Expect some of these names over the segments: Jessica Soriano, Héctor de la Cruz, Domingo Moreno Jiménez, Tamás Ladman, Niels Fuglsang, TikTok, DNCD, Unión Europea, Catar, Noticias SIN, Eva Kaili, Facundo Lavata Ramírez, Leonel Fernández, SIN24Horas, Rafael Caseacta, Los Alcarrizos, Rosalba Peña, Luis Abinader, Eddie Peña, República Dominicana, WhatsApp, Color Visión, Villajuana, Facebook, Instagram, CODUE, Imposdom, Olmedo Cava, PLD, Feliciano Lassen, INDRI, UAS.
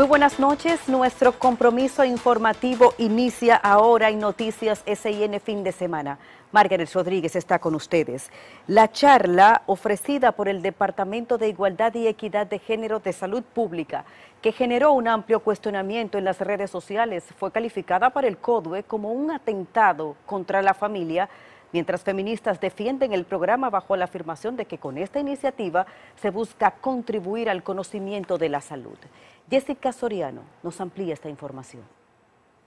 Muy buenas noches, nuestro compromiso informativo inicia ahora en Noticias SIN fin de semana. Margarita Rodríguez está con ustedes. La charla ofrecida por el Departamento de Igualdad y Equidad de Género de Salud Pública, que generó un amplio cuestionamiento en las redes sociales, fue calificada por el CODUE como un atentado contra la familia, mientras feministas defienden el programa bajo la afirmación de que con esta iniciativa se busca contribuir al conocimiento de la salud. Jessica Soriano nos amplía esta información.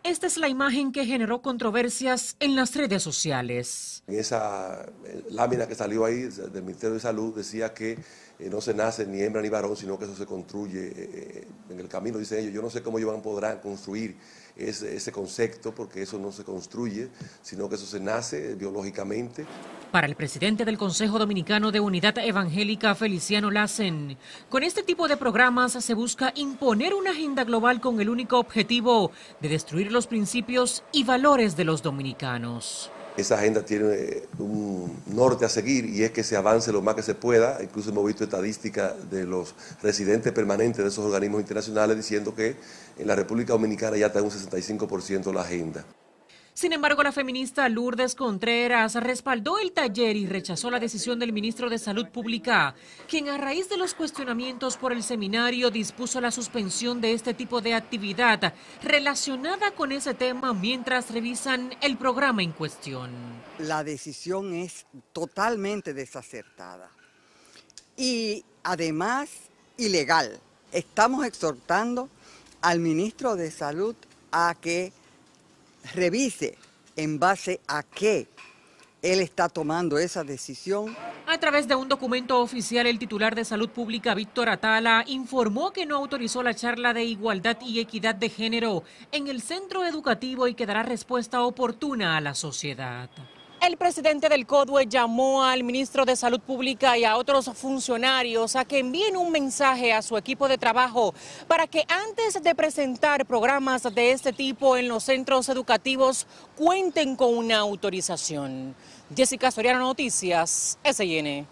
Esta es la imagen que generó controversias en las redes sociales. En esa lámina que salió ahí del Ministerio de Salud decía que no se nace ni hembra ni varón, sino que eso se construye en el camino, dicen ellos. Yo no sé cómo ellos podrán construir ese concepto, porque eso no se construye, sino que eso se nace biológicamente. Para el presidente del Consejo Dominicano de Unidad Evangélica, Feliciano Lassen, con este tipo de programas se busca imponer una agenda global con el único objetivo de destruir los principios y valores de los dominicanos. Esa agenda tiene un norte a seguir, y es que se avance lo más que se pueda. Incluso hemos visto estadísticas de los residentes permanentes de esos organismos internacionales diciendo que en la República Dominicana ya está en un 65% la agenda. Sin embargo, la feminista Lourdes Contreras respaldó el taller y rechazó la decisión del ministro de Salud Pública, quien a raíz de los cuestionamientos por el seminario dispuso la suspensión de este tipo de actividad relacionada con ese tema mientras revisan el programa en cuestión. La decisión es totalmente desacertada y además ilegal. Estamos exhortando al ministro de Salud a que revise en base a qué él está tomando esa decisión. A través de un documento oficial, el titular de Salud Pública, Víctor Atala, informó que no autorizó la charla de igualdad y equidad de género en el centro educativo y que dará respuesta oportuna a la sociedad. El presidente del CODUE llamó al ministro de Salud Pública y a otros funcionarios a que envíen un mensaje a su equipo de trabajo para que antes de presentar programas de este tipo en los centros educativos cuenten con una autorización. Jessica Soriano, Noticias SIN.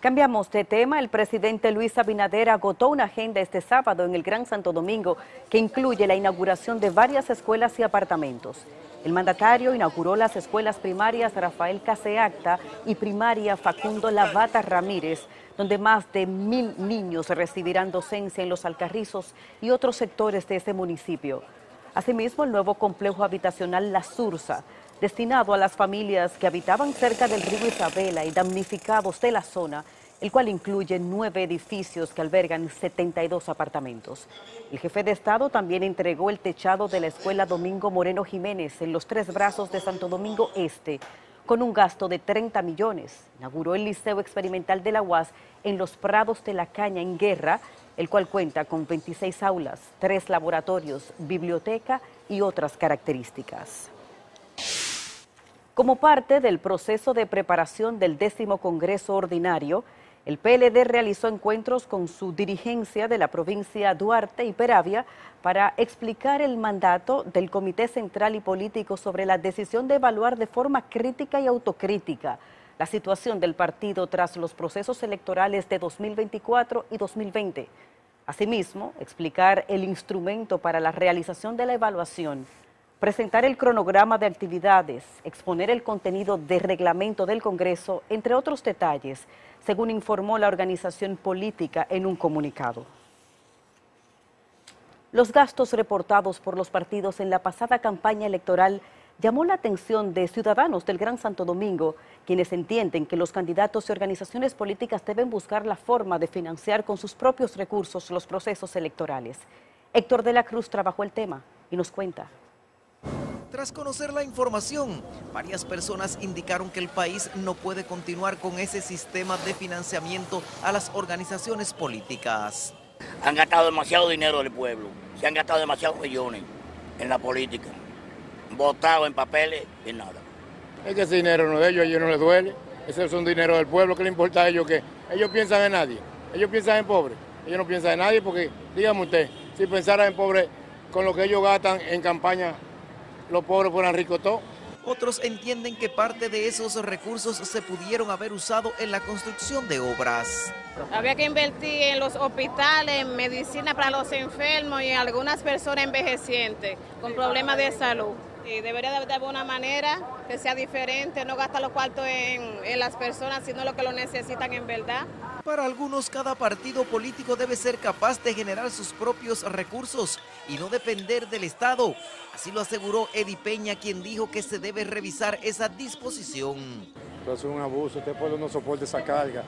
Cambiamos de tema. El presidente Luis Abinader agotó una agenda este sábado en el Gran Santo Domingo que incluye la inauguración de varias escuelas y apartamentos. El mandatario inauguró las escuelas primarias Rafael Caseacta y primaria Facundo Lavata Ramírez, donde más de 1000 niños recibirán docencia en Los Alcarrizos y otros sectores de ese municipio. Asimismo, el nuevo complejo habitacional La Sursa, destinado a las familias que habitaban cerca del río Isabela y damnificados de la zona, el cual incluye 9 edificios que albergan 72 apartamentos. El jefe de Estado también entregó el techado de la escuela Domingo Moreno Jiménez en los Tres Brazos de Santo Domingo Este, con un gasto de 30 millones. Inauguró el Liceo Experimental de la UAS en los Prados de la Caña, en Guerra, el cual cuenta con 26 aulas, 3 laboratorios, biblioteca y otras características. Como parte del proceso de preparación del 10º Congreso Ordinario, el PLD realizó encuentros con su dirigencia de la provincia Duarte y Peravia para explicar el mandato del Comité Central y Político sobre la decisión de evaluar de forma crítica y autocrítica la situación del partido tras los procesos electorales de 2024 y 2020. Asimismo, explicar el instrumento para la realización de la evaluación, presentar el cronograma de actividades, exponer el contenido del reglamento del Congreso, entre otros detalles, según informó la organización política en un comunicado. Los gastos reportados por los partidos en la pasada campaña electoral llamó la atención de ciudadanos del Gran Santo Domingo, quienes entienden que los candidatos y organizaciones políticas deben buscar la forma de financiar con sus propios recursos los procesos electorales. Héctor de la Cruz trabajó el tema y nos cuenta. Tras conocer la información, varias personas indicaron que el país no puede continuar con ese sistema de financiamiento a las organizaciones políticas. Han gastado demasiado dinero del pueblo, se han gastado demasiados millones en la política, votado en papeles y nada. Es que ese dinero no es de ellos, a ellos no les duele, ese es un dinero del pueblo, ¿qué le importa a ellos qué? Ellos piensan en nadie, ellos piensan en pobres, ellos no piensan en nadie porque, dígame usted, si pensaran en pobres con lo que ellos gastan en campaña, los pobres fueran ricos todos. Otros entienden que parte de esos recursos se pudieron haber usado en la construcción de obras. Había que invertir en los hospitales, en medicina para los enfermos y en algunas personas envejecientes con problemas de salud. Y debería de haber una manera que sea diferente, no gastar los cuartos en las personas, sino lo que lo necesitan en verdad. Para algunos, cada partido político debe ser capaz de generar sus propios recursos y no depender del Estado. Así lo aseguró Eddie Peña, quien dijo que se debe revisar esa disposición. Esto es un abuso, este pueblo no soporta esa carga.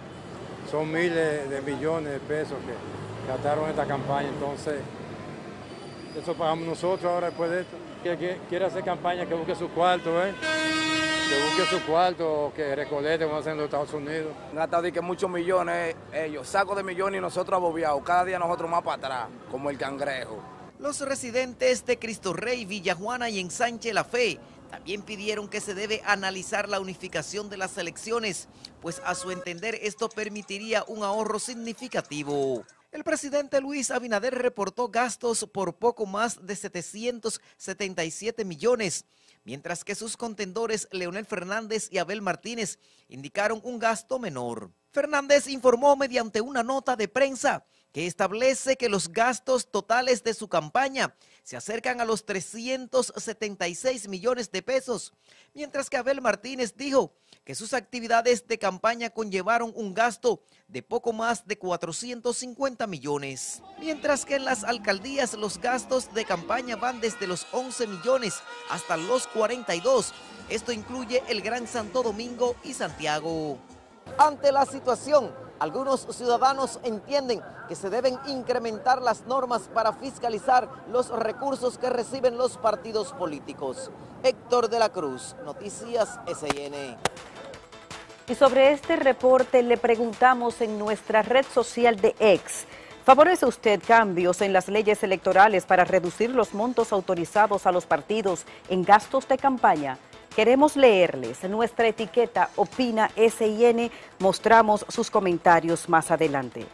Son miles de millones de pesos que gastaron esta campaña, entonces eso pagamos nosotros ahora después de esto. Que quiere hacer campaña, que busque su cuarto, que busque su cuarto, que recolecte, como hacen en los Estados Unidos. Han gastado que muchos millones, ellos, saco de millones y nosotros abobiados, cada día nosotros más para atrás, como el cangrejo. Los residentes de Cristo Rey, Villajuana y Ensanche La Fe también pidieron que se debe analizar la unificación de las elecciones, pues a su entender esto permitiría un ahorro significativo. El presidente Luis Abinader reportó gastos por poco más de 777 millones, mientras que sus contendores Leonel Fernández y Abel Martínez indicaron un gasto menor. Fernández informó mediante una nota de prensa que establece que los gastos totales de su campaña se acercan a los 376 millones de pesos, mientras que Abel Martínez dijo que sus actividades de campaña conllevaron un gasto de poco más de 450 millones. Mientras que en las alcaldías los gastos de campaña van desde los 11 millones hasta los 42. Esto incluye el Gran Santo Domingo y Santiago. Ante la situación, algunos ciudadanos entienden que se deben incrementar las normas para fiscalizar los recursos que reciben los partidos políticos. Héctor de la Cruz, Noticias SIN. Y sobre este reporte le preguntamos en nuestra red social de X. ¿Favorece usted cambios en las leyes electorales para reducir los montos autorizados a los partidos en gastos de campaña? Queremos leerles. Nuestra etiqueta Opina SIN. Mostramos sus comentarios más adelante.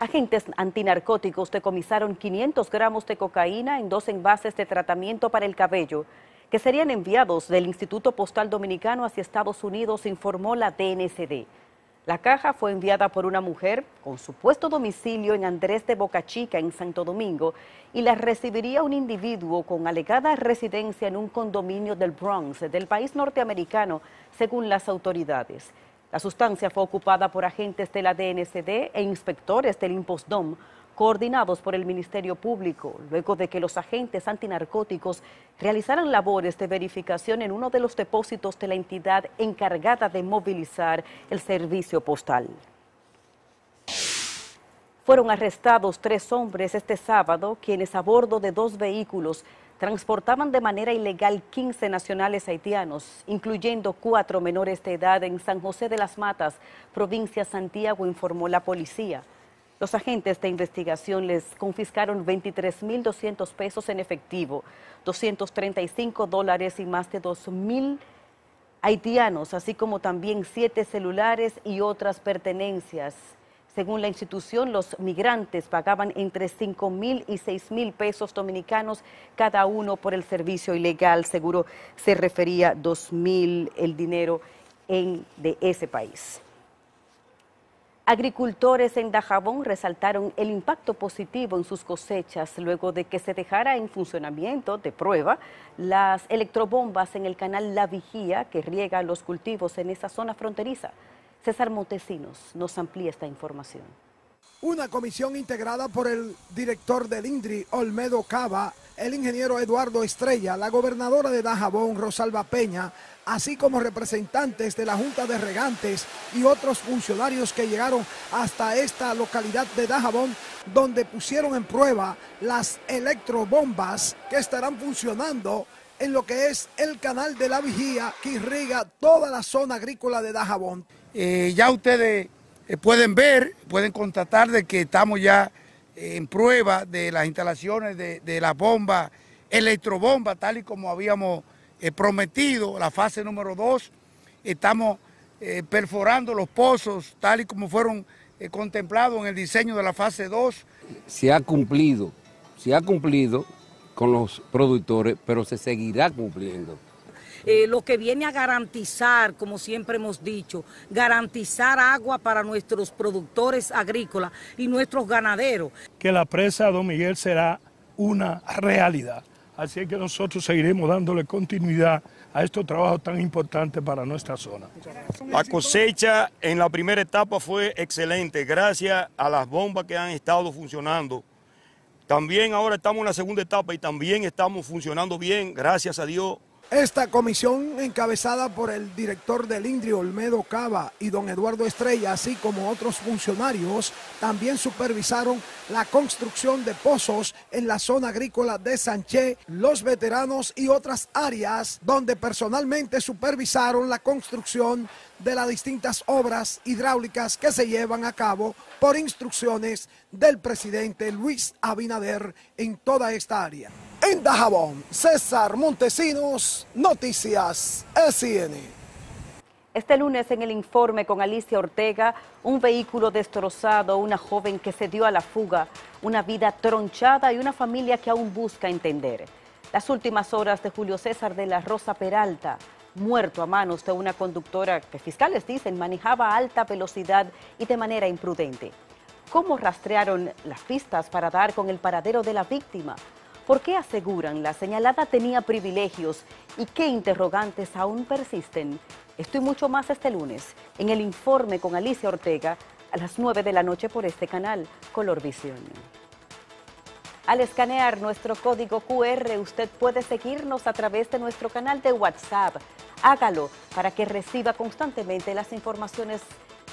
Agentes antinarcóticos decomisaron 500 gramos de cocaína en 2 envases de tratamiento para el cabello que serían enviados del Instituto Postal Dominicano hacia Estados Unidos, informó la DNCD. La caja fue enviada por una mujer con supuesto domicilio en Andrés de Boca Chica, en Santo Domingo, y la recibiría un individuo con alegada residencia en un condominio del Bronx, del país norteamericano, según las autoridades. La sustancia fue ocupada por agentes de la DNCD e inspectores del Imposdom, coordinados por el Ministerio Público, luego de que los agentes antinarcóticos realizaran labores de verificación en uno de los depósitos de la entidad encargada de movilizar el servicio postal. Fueron arrestados 3 hombres este sábado, quienes a bordo de 2 vehículos transportaban de manera ilegal 15 nacionales haitianos, incluyendo 4 menores de edad en San José de las Matas, provincia Santiago, informó la policía. Los agentes de investigación les confiscaron 23.200 pesos en efectivo, $235 y más de 2.000 haitianos, así como también 7 celulares y otras pertenencias. Según la institución, los migrantes pagaban entre 5.000 y 6.000 pesos dominicanos cada uno por el servicio ilegal. Seguro se refería 2.000 el dinero de ese país. Agricultores en Dajabón resaltaron el impacto positivo en sus cosechas luego de que se dejara en funcionamiento de prueba las electrobombas en el canal La Vigía que riega los cultivos en esa zona fronteriza. César Montesinos nos amplía esta información. Una comisión integrada por el director del INDRI, Olmedo Cava, el ingeniero Eduardo Estrella, la gobernadora de Dajabón, Rosalba Peña, así como representantes de la Junta de Regantes y otros funcionarios que llegaron hasta esta localidad de Dajabón, donde pusieron en prueba las electrobombas que estarán funcionando en lo que es el canal de La Vigía, que irriga toda la zona agrícola de Dajabón. Ya ustedes pueden ver, pueden constatar de que estamos ya en prueba de las instalaciones de la bomba, electrobomba, tal y como habíamos prometido. La fase número 2, estamos perforando los pozos tal y como fueron contemplados en el diseño de la fase 2. Se ha cumplido con los productores, pero se seguirá cumpliendo. lo que viene a garantizar, como siempre hemos dicho, garantizar agua para nuestros productores agrícolas y nuestros ganaderos. Que la presa Don Miguel será una realidad. Así es que nosotros seguiremos dándole continuidad a estos trabajos tan importantes para nuestra zona. La cosecha en la primera etapa fue excelente, gracias a las bombas que han estado funcionando. También ahora estamos en la segunda etapa y también estamos funcionando bien, gracias a Dios. Esta comisión encabezada por el director del INDRI, Olmedo Cava, y don Eduardo Estrella, así como otros funcionarios, también supervisaron la construcción de pozos en la zona agrícola de Sánchez, Los Veteranos y otras áreas donde personalmente supervisaron la construcción de las distintas obras hidráulicas que se llevan a cabo por instrucciones del presidente Luis Abinader en toda esta área. En Dajabón, César Montesinos, Noticias SIN. Este lunes en el informe con Alicia Ortega, un vehículo destrozado, una joven que se dio a la fuga, una vida tronchada y una familia que aún busca entender. Las últimas horas de Julio César de la Rosa Peralta, muerto a manos de una conductora que fiscales dicen manejaba a alta velocidad y de manera imprudente. ¿Cómo rastrearon las pistas para dar con el paradero de la víctima? ¿Por qué aseguran la señalada tenía privilegios y qué interrogantes aún persisten? Esto y mucho más este lunes en el informe con Alicia Ortega a las 9 de la noche por este canal Color Visión. Al escanear nuestro código QR, usted puede seguirnos a través de nuestro canal de WhatsApp. Hágalo para que reciba constantemente las informaciones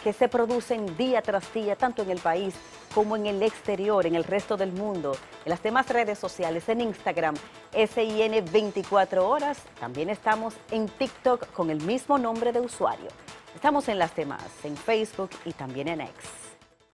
que se producen día tras día, tanto en el país como en el exterior, en el resto del mundo, en las demás redes sociales, en Instagram, SIN 24 horas. También estamos en TikTok con el mismo nombre de usuario. Estamos en las demás, en Facebook y también en X.